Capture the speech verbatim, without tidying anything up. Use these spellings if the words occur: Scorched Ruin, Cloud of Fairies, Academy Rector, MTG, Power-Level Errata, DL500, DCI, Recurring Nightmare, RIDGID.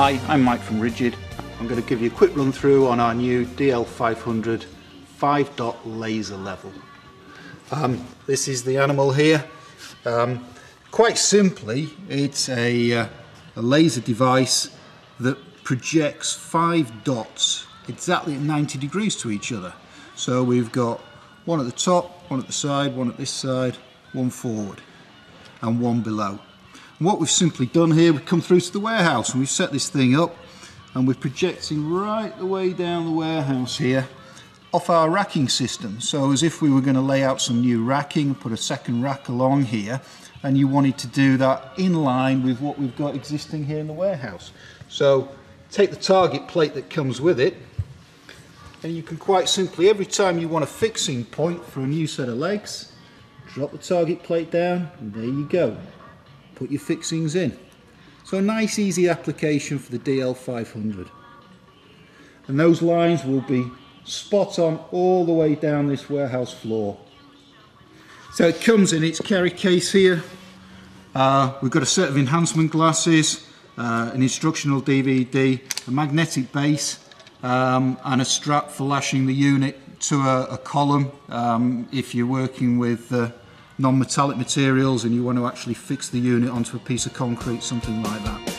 Hi, I'm Mike from RIDGID. I'm going to give you a quick run through on our new D L five hundred five dot laser level. Um, this is the animal here. Um, quite simply, it's a, uh, a laser device that projects five dots exactly at ninety degrees to each other. So we've got one at the top, one at the side, one at this side, one forward and one below. And what we've simply done here, we've come through to the warehouse and we've set this thing up, and we're projecting right the way down the warehouse here off our racking system. So as if we were going to lay out some new racking, put a second rack along here, and you wanted to do that in line with what we've got existing here in the warehouse. So take the target plate that comes with it, and you can quite simply, every time you want a fixing point for a new set of legs, drop the target plate down, and there you go. Put your fixings in. So a nice easy application for the D L five hundred. And those lines will be spot on all the way down this warehouse floor. So it comes in its carry case here. Uh, we've got a set of enhancement glasses, uh, an instructional D V D, a magnetic base, um, and a strap for lashing the unit to a, a column um, if you're working with uh, non-metallic materials and you want to actually fix the unit onto a piece of concrete, something like that.